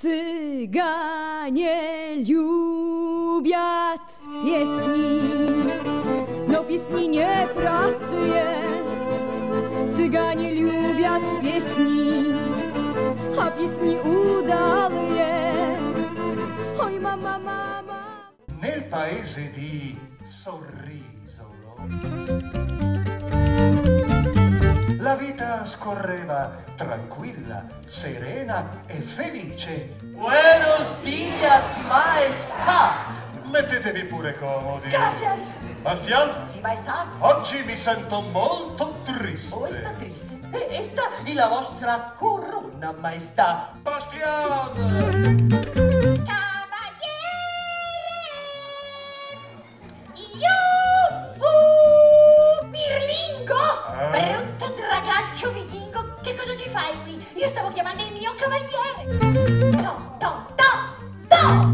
Cyganie lubiat pieśni, no pieśni nieprostuje. Cyganie lubiat pieśni, a pieśni udaluje. Oj mamma, mamma. Nel paese di Sorrisolo la vita scorreva tranquilla, serena e felice. Buenos días, maestà! Mettetevi pure comodi. Gracias! Bastian? Sì, maestà? Oggi mi sento molto triste. Oh, sta triste? E sta la vostra corona, maestà. Bastian! Ragazzo, vi dico, che cosa ci fai qui? Io stavo chiamando il mio cavaliere. No, no, no, no!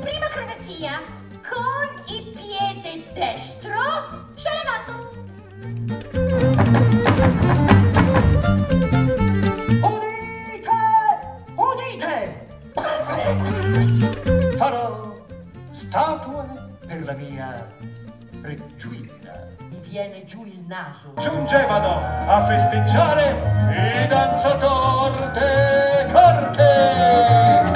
Prima acrobazia, con il piede destro, sollevato. Udite, udite! Farò statue per la mia regina. Viene giù il naso. Giungevano a festeggiare i danzatori de corte.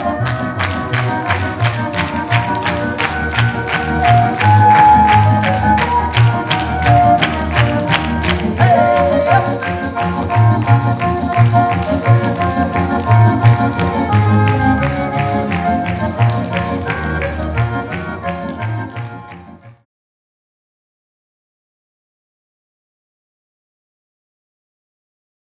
Hey!